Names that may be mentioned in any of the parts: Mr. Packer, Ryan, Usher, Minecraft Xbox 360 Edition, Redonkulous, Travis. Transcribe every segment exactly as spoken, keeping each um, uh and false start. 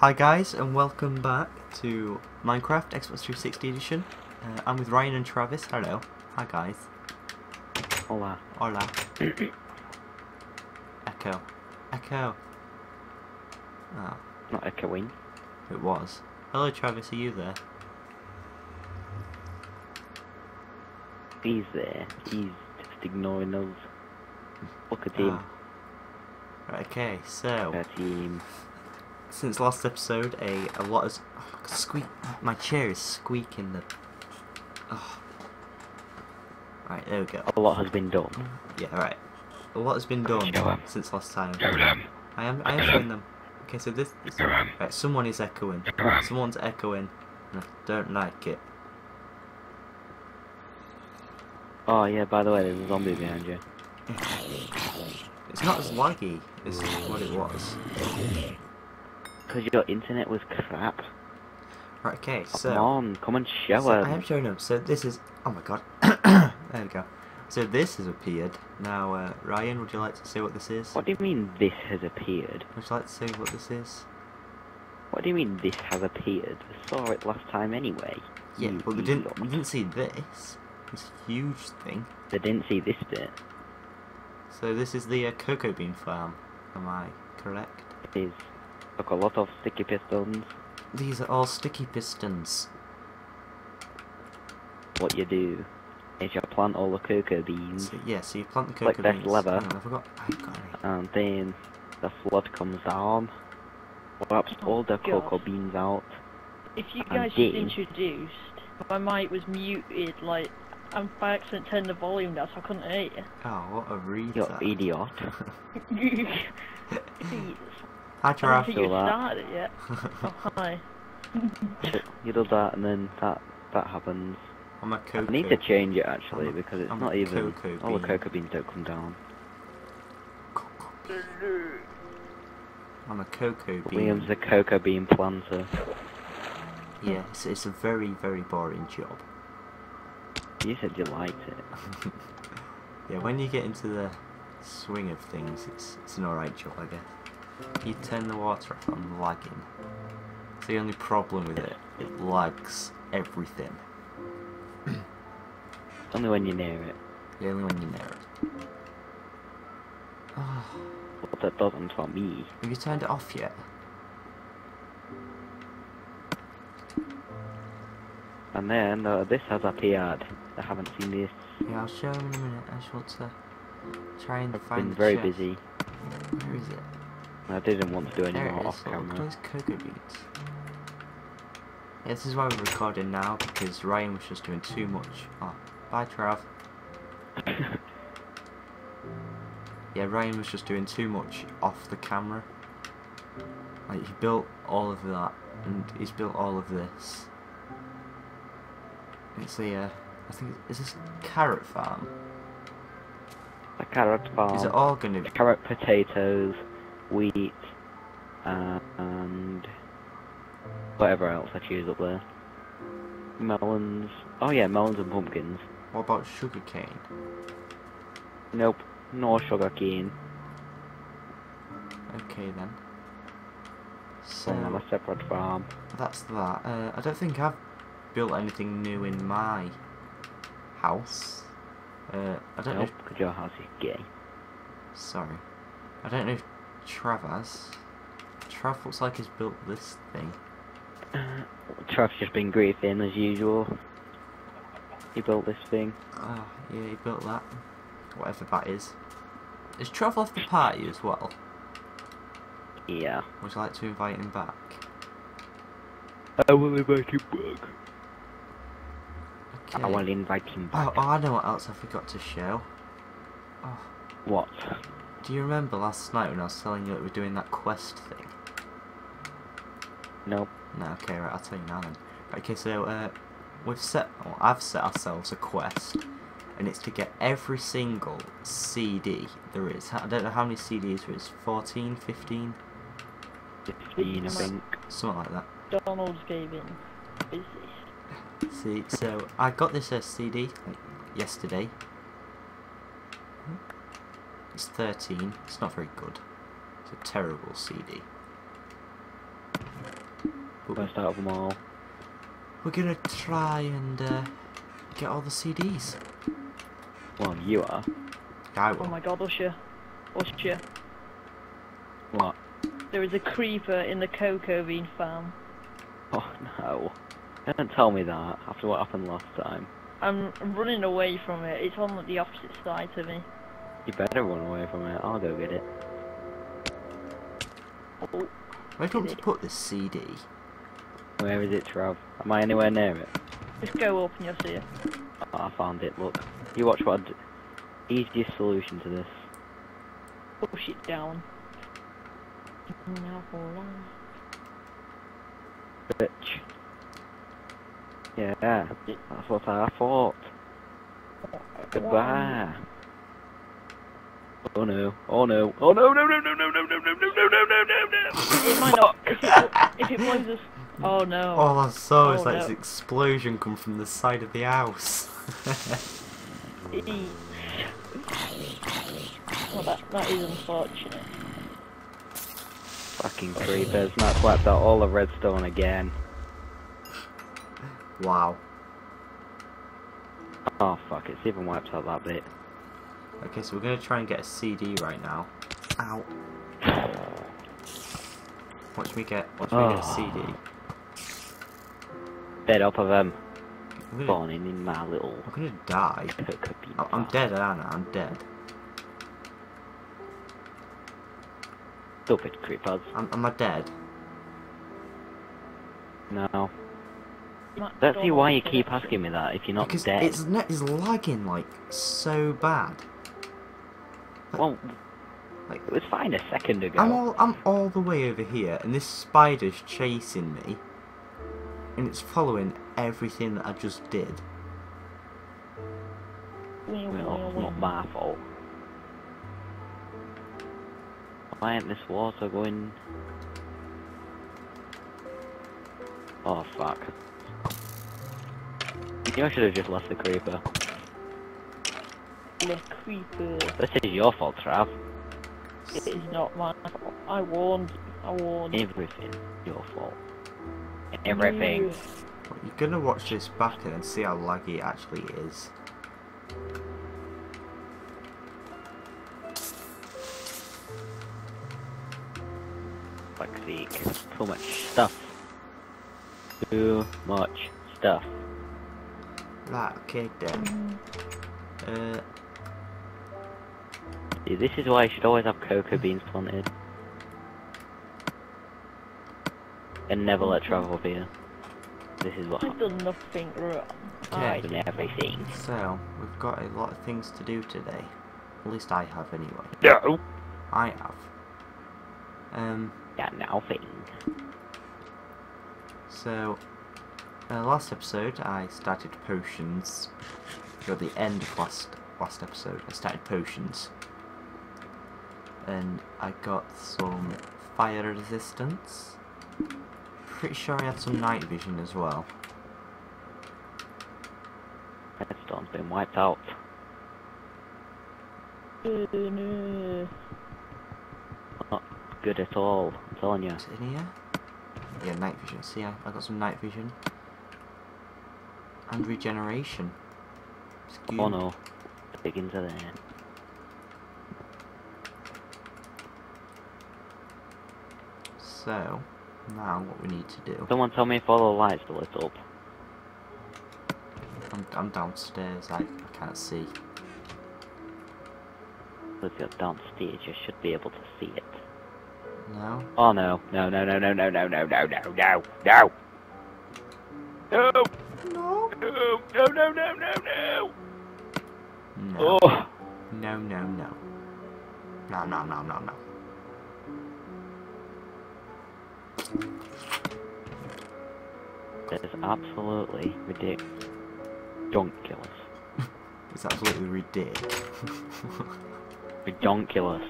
Hi guys, and welcome back to Minecraft Xbox three sixty Edition. Uh, I'm with Ryan and Travis. Hello. Hi guys. Hola. Hola. Echo. Echo. Oh. Not echoing. It was. Hello Travis, are you there? He's there. He's just ignoring us. Look at him. Oh. Right, okay, so... Look at him. Since last episode, a, a lot of... Oh, squeak... My chair is squeaking the... Oh. Right, there we go. A lot has been done. Yeah, right. A lot has been done since last time. I am I am showing them. Okay, so this... this right, someone is echoing. Someone's echoing. And I don't like it. Oh yeah, by the way, there's a zombie behind you. It's not as laggy as what it was. Because your internet was crap. Right, okay, so... Come on, come and show so us. I am showing up, so this is... Oh my god. There we go. So this has appeared. Now, uh, Ryan, would you like to say what this is? What do you mean this has appeared? Would you like to say what this is? What do you mean this has appeared? I saw it last time anyway. Yeah, you but we didn't, we didn't see this. This huge thing. They didn't see this bit. So this is the uh, cocoa bean farm. Am I correct? It is. Look, a lot of sticky pistons. These are all sticky pistons. What you do is you plant all the cocoa beans. So, yeah, so you plant the cocoa like beans. Like this lever. Oh, I forgot. I got it. And then the flood comes down, wraps oh, all the gosh. cocoa beans out. If you guys then... introduced, my mic was muted. Like, I'm by accident turned the volume down, so I couldn't hear you. Oh, what a retard! You're idiot. Hi, Travis. I don't think you started it yet. Oh, hi. You did that, and then that that happens. I'm a cocoa. I need to change it actually a, because it's I'm not even. All the cocoa beans don't come down. Cocoa bean. I'm a cocoa bean. William's a cocoa bean planter. Yes, it's, it's a very very boring job. You said you liked it. Yeah, when you get into the swing of things, it's it's an alright job, I guess. You turn the water off, I'm lagging. It's the only problem with it, it lags everything. Only when you're near it. Yeah, only when you're near it. Oh. But that doesn't for me. Have you turned it off yet? And then, uh, this has appeared. I haven't seen this. Yeah, I'll show him in a minute. I just want to try and I've find been the very chest. busy. Where is it? I didn't want to do any more off camera. Look at those cocoa beans. Yeah, this is why we're recording now, because Ryan was just doing too much. Oh, bye Trav. Yeah, Ryan was just doing too much off the camera. Like, he built all of that, and he's built all of this. It's the, uh, I think, is this carrot farm? The carrot farm. Is it all going to be? Carrot, potatoes, wheat, uh, and whatever else I choose up there. Melons. Oh yeah, melons and pumpkins. What about sugarcane? Nope, no sugarcane. Okay then. So I'm a separate farm. That's that. Uh, I don't think I've built anything new in my house. Uh, I don't nope, know. Because your house is gay. Sorry, I don't know if Travis. Trav looks like he's built this thing. Uh, Trav's just been griefing as usual. He built this thing. Oh, yeah, he built that. Whatever that is. Is Trav left the party as well? Yeah. Would you like to invite him back? I will invite him back. Okay. I will invite him back. Oh, oh, I know what else I forgot to show. Oh. What? Do you remember last night when I was telling you that we were doing that quest thing? Nope. No, okay, right, I'll tell you now then. Okay, so, uh, we've set, well, I've set ourselves a quest, and it's to get every single C D there is. I don't know how many C Ds there is, fourteen, fifteen? fifteen, I think. Something like that. Donald's gaming. What is this? See, so, I got this uh, C D, like, yesterday. It's thirteen. It's not very good. It's a terrible C D. I'm best out of them all. We're gonna try and uh, get all the C Ds. Well, you are. I will. Oh my god, Usher. Usher. What? There is a creeper in the cocoa bean farm. Oh no. Don't tell me that after what happened last time. I'm running away from it. It's on the opposite side to me. You better run away from it. I'll go get it. Oh. Where do you want to put this C D? Where is it, Trav? Am I anywhere near it? Just go up and you'll see it. Oh, I found it. Look. You watch what I do. Easiest solution to this. Push it down. Bitch. Yeah, that's what I thought. Goodbye. Oh no, oh no, oh no, no, no, no, no, no, no, no, no, no, no, no, no, no. It might not. If it blows us. Oh no. All I saw is like this explosion come from the side of the house. Well, that, that is unfortunate. Fucking creepers, and that's wiped out all the redstone again. Wow. Oh fuck, it's even wiped out that bit. Okay, so we're gonna try and get a C D right now. Ow. Watch me get, watch oh. me get a C D. Fed up of them. I'm gonna, in my little... I'm gonna die. I'm dead, aren't I? I'm dead. Stupid creepers. I'm, am I dead? No. Let's see why you keep asking me that if you're not because dead. Because its net is lagging like so bad. Like, well, like it was fine a second ago. I'm all I'm all the way over here, and this spider's chasing me, and it's following everything that I just did. Well, it's not my fault. Why ain't this water going? Oh fuck. You know, I should have just left the creeper. The creeper. This is your fault, Trav. It is not my fault. I warned you. I warned you. Everything. Your fault. Everything. Well, you're gonna watch this back and see how laggy it actually is. Fuck's sake. Too much stuff. Too much stuff. Right, okay then. Uh, See, this is why you should always have cocoa beans planted. And never let travel up here. This is what I've done nothing wrong. I've done everything. So, we've got a lot of things to do today. At least I have anyway. No! I have. Um. Yeah, nothing. So, uh, last episode I started potions. Or the end of last last episode I started potions, and I got some fire resistance. Pretty sure I had some night vision as well. Redstone's been wiped out. Oh, no. Not good at all. I'm telling you. Is it in here? Yeah, night vision. See, I, I got some night vision. And regeneration. Excuse oh no. It begins at the end. So, now what we need to do... Someone tell me if all the lights are lit up. I'm, I'm downstairs, I, I can't see. If you're downstairs, you should be able to see it. No. Oh no, no, no, no, no, no, no, no, no, no, no, no! No! No! No, no, no, no, no, no! No. Oh. No, no, no. No, no, no, no, no. That is absolutely ridiculous. Redonkulous. It's absolutely ridiculous. Redonkulous.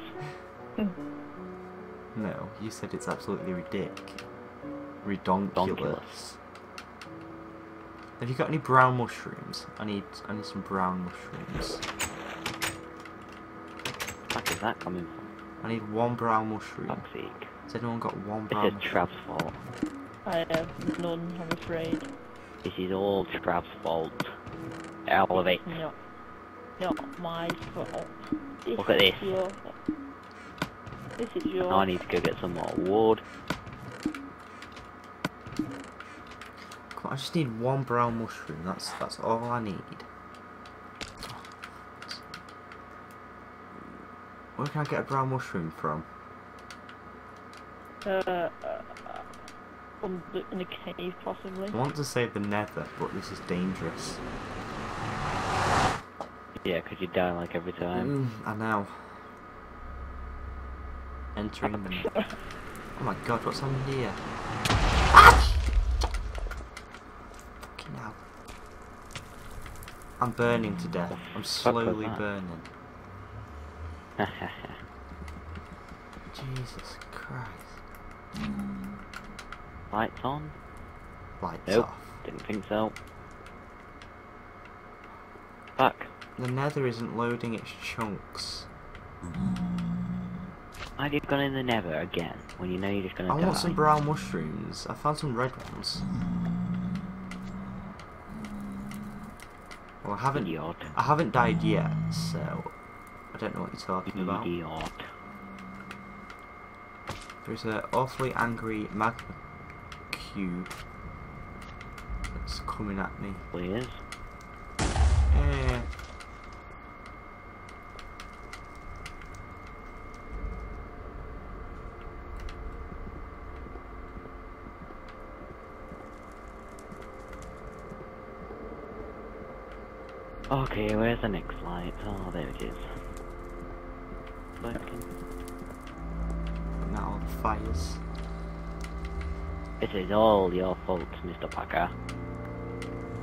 No, you said it's absolutely ridiculous. Redonkulous. Have you got any brown mushrooms? I need, I need some brown mushrooms. What is that coming from? I need one brown mushroom. Fuck's sake. Has anyone got one brown mushroom? It's Trav's fault. I have none, I'm afraid. This is all Trav's fault. Elevate. No. Not my fault. This Look at this. Your... This is yours. I need to go get some more wood. God, I just need one brown mushroom. That's that's all I need. Where can I get a brown mushroom from? Uh, in the cave, possibly. I want to say the Nether, but this is dangerous. Yeah, because you die like every time. Mm, I know. Entering the... Oh my god, what's on here? Ah! Fucking hell. I'm burning to death. I'm slowly burning. Jesus Christ. Lights on? Lights nope, off. Didn't think so. Fuck. The Nether isn't loading its chunks. Why have you gone in the Nether again when you know you're just gonna die? I want some brown mushrooms. I found some red ones. Well, I haven't. Idiot. I haven't died yet, so I don't know what you're talking about. Idiot. There's an awfully angry magma cube that's coming at me. Please. Eh. Okay, where's the next light? Oh, there it is. Working. Putting out all the fires. This is all your fault, Mister Packer.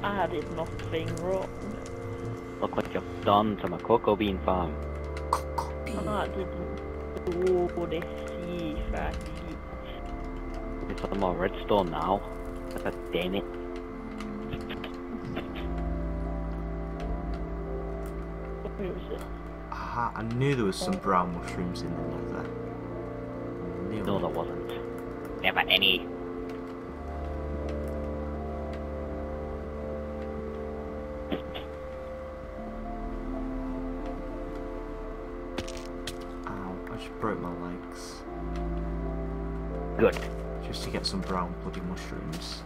I did nothing wrong. Look what you've done to my cocoa bean farm. Cocoa bean. I didn't do this, ye fatty. It's some more redstone now. God damn it. Aha, I knew there was some brown mushrooms in the Nether. No, there wasn't. Never any. Ow, I just broke my legs. Good. Just to get some brown bloody mushrooms.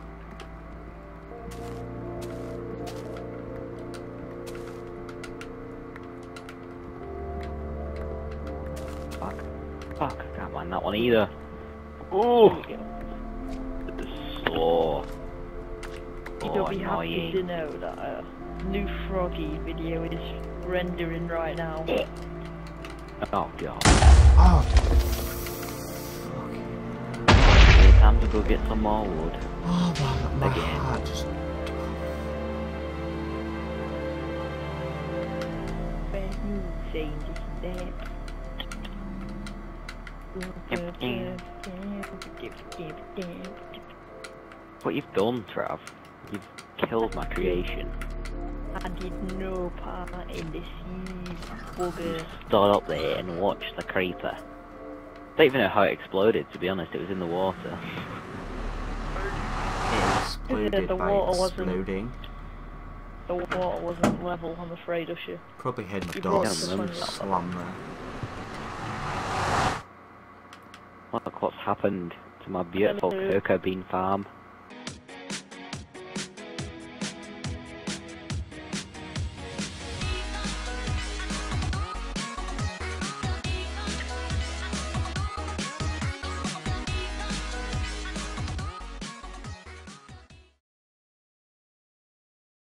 That one either. Oh, the saw. You'd oh, be annoying. Happy to know that a new froggy video is rendering right now. Oh god. Oh. Okay. It's time to go get some more wood. Oh my, my Again. Heart just... What you've done, Trav, you've killed my creation. I did no part in this, you bugger. Start up there and watch the creeper. Don't even know how it exploded, to be honest, it was in the water. It exploded the by water exploding. Wasn't, the water wasn't level, I'm afraid, Usher. Probably head the dog slam there. Look what's happened to my beautiful cocoa bean farm.